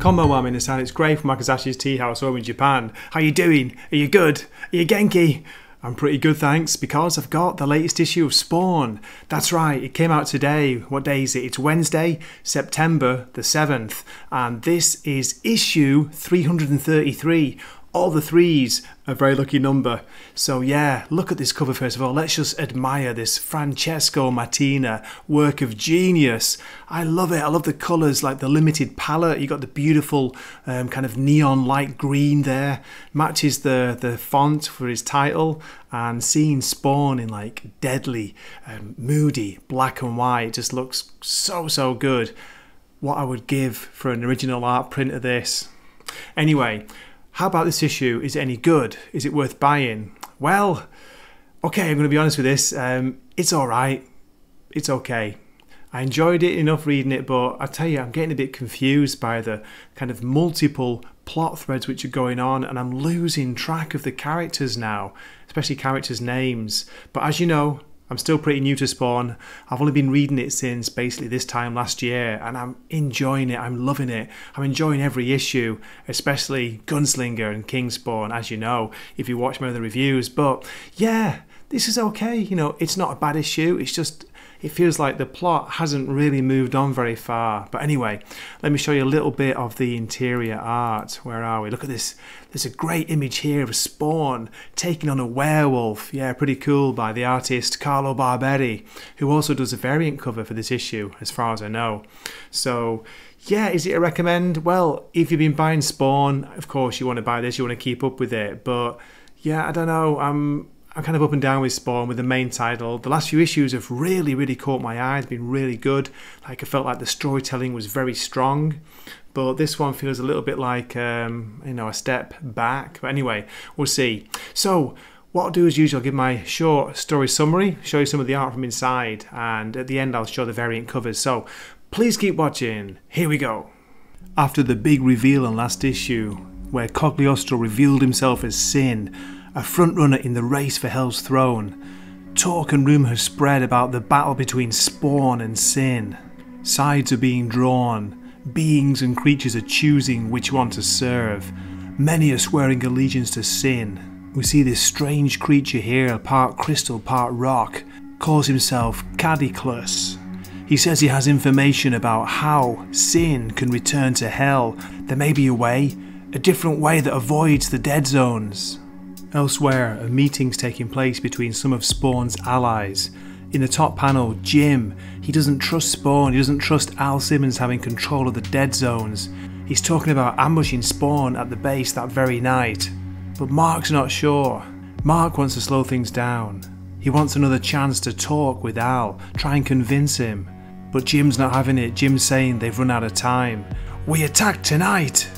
Combo Whammy and it's Gray from Wakizashi's Tea House over in Japan. How you doing? Are you good? Are you Genki? I'm pretty good, thanks, because I've got the latest issue of Spawn. That's right, it came out today. What day is it? It's Wednesday, September the 7th. And this is issue 333. All the threes, a very lucky number. So yeah, look at this cover first of all. Let's just admire this Francesco Mattina work of genius. I love it. I love the colours, like the limited palette. You got the beautiful kind of neon light green there. Matches the font for his title. And seeing Spawn in like deadly, moody black and white just looks so good. What I would give for an original art print of this. Anyway. How about this issue? Is it any good? Is it worth buying? Well, okay, I'm going to be honest with this. It's all right. It's okay. I enjoyed it enough reading it, but I tell you, I'm getting a bit confused by the kind of multiple plot threads which are going on, and I'm losing track of the characters now, especially characters' names. But as you know, I'm still pretty new to Spawn. I've only been reading it since basically this time last year, and I'm enjoying it. I'm loving it. I'm enjoying every issue, especially Gunslinger and King Spawn, as you know, if you watch my other reviews. But yeah, this is okay. You know, it's not a bad issue. It's just, it feels like the plot hasn't really moved on very far. But anyway, let me show you a little bit of the interior art. Where are we? Look at this. There's a great image here of Spawn taking on a werewolf. Yeah, pretty cool, by the artist Carlo Barberi, who also does a variant cover for this issue, as far as I know. So yeah, is it a recommend? Well, if you've been buying Spawn, of course you want to buy this, you want to keep up with it. But yeah, I don't know. I'm kind of up and down with Spawn, with the main title. The last few issues have really caught my eye. It's been really good. Like, I felt like the storytelling was very strong. But this one feels a little bit like, you know, a step back. But anyway, we'll see. So, what I'll do as usual, I'll give my short story summary, show you some of the art from inside, and at the end I'll show the variant covers. So, please keep watching. Here we go. After the big reveal on last issue, where Cogliostro revealed himself as Sin, a frontrunner in the race for Hell's Throne, talk and rumour has spread about the battle between Spawn and Sin. Sides are being drawn, beings and creatures are choosing which one to serve. Many are swearing allegiance to Sin. We see this strange creature here, part crystal, part rock, calls himself Caddyclus. He says he has information about how Sin can return to Hell. There may be a way, a different way that avoids the dead zones. Elsewhere, a meeting's taking place between some of Spawn's allies. In the top panel, Jim, he doesn't trust Spawn, he doesn't trust Al Simmons having control of the dead zones. He's talking about ambushing Spawn at the base that very night. But Mark's not sure. Mark wants to slow things down. He wants another chance to talk with Al, try and convince him. But Jim's not having it. Jim's saying they've run out of time. We attack tonight!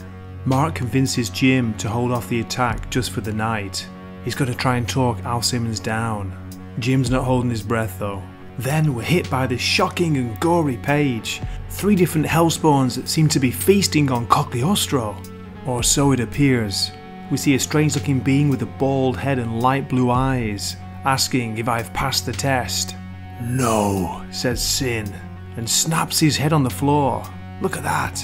Mark convinces Jim to hold off the attack just for the night. He's got to try and talk Al Simmons down. Jim's not holding his breath though. Then we're hit by this shocking and gory page. Three different Hellspawns that seem to be feasting on Cogliostro. Or so it appears. We see a strange looking being with a bald head and light blue eyes, asking if I've passed the test. No, says Sin, and snaps his head on the floor. Look at that.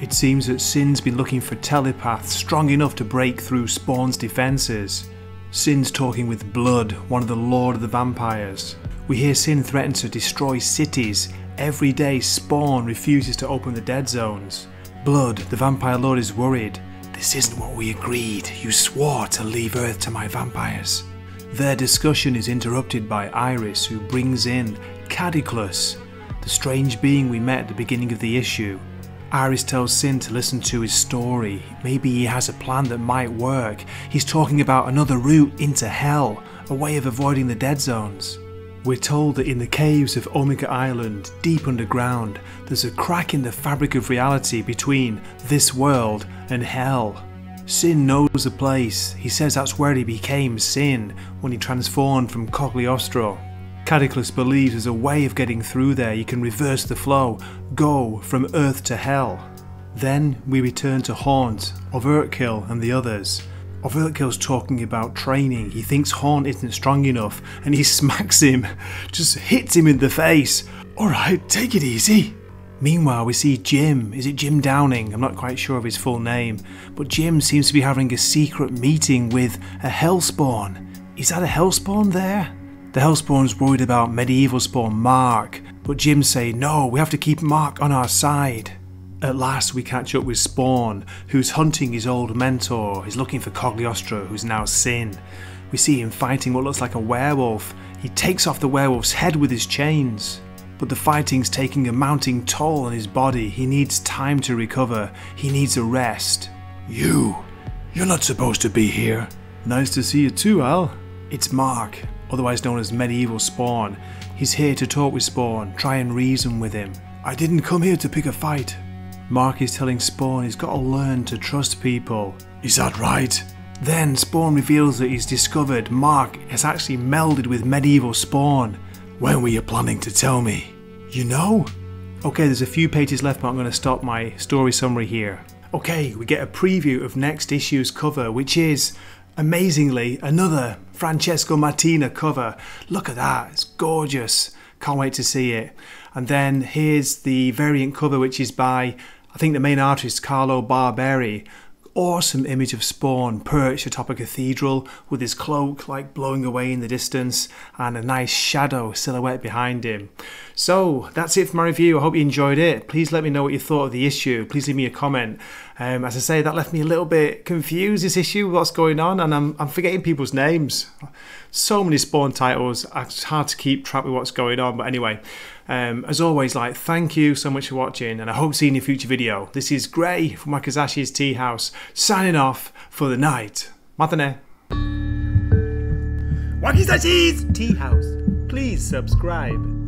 It seems that Sin's been looking for telepaths strong enough to break through Spawn's defences. Sin's talking with Blood, one of the Lord of the Vampires. We hear Sin threaten to destroy cities every day Spawn refuses to open the dead zones. Blood, the Vampire Lord, is worried. This isn't what we agreed. You swore to leave Earth to my vampires. Their discussion is interrupted by Iris, who brings in Caddyclus, the strange being we met at the beginning of the issue. Iris tells Sin to listen to his story. Maybe he has a plan that might work. He's talking about another route into Hell, a way of avoiding the dead zones. We're told that in the caves of Omega Island, deep underground, there's a crack in the fabric of reality between this world and Hell. Sin knows the place. He says that's where he became Sin when he transformed from Cogliostro. Caddyclus believes there's a way of getting through there. You can reverse the flow, go from Earth to Hell. Then we return to Haunt, Overtkill and the others. Overtkill's talking about training. He thinks Haunt isn't strong enough and he smacks him, just hits him in the face. Alright, take it easy. Meanwhile, we see Jim. Is it Jim Downing? I'm not quite sure of his full name, but Jim seems to be having a secret meeting with a Hellspawn. Is that a Hellspawn there? The Hellspawn's worried about Medieval Spawn Mark, but Jim says no, we have to keep Mark on our side. At last we catch up with Spawn, who's hunting his old mentor. He's looking for Cogliostro, who's now Sin. We see him fighting what looks like a werewolf. He takes off the werewolf's head with his chains. But the fighting's taking a mounting toll on his body. He needs time to recover. He needs a rest. You're not supposed to be here. Nice to see you too, Al. It's Mark, otherwise known as Medieval Spawn. He's here to talk with Spawn, try and reason with him. I didn't come here to pick a fight. Mark is telling Spawn he's got to learn to trust people. Is that right? Then Spawn reveals that he's discovered Mark has actually melded with Medieval Spawn. When were you planning to tell me? You know? Okay, there's a few pages left, but I'm going to stop my story summary here. Okay, we get a preview of next issue's cover, which is, amazingly, another Francesco Mattina cover. Look at that, it's gorgeous. Can't wait to see it. And then here's the variant cover, which is by, I think, the main artist, Carlo Barberi. Awesome image of Spawn perched atop a cathedral with his cloak like blowing away in the distance and a nice shadow silhouette behind him. So that's it for my review. I hope you enjoyed it. Please let me know what you thought of the issue. Please leave me a comment. As I say, that left me a little bit confused, this issue, what's going on, and I'm forgetting people's names. So many Spawn titles, it's hard to keep track with what's going on, but anyway, as always, thank you so much for watching, and I hope to see you in a future video. This is Gray from Wakizashi's Tea House, signing off for the night. Matane. Wakizashi's Tea House, please subscribe.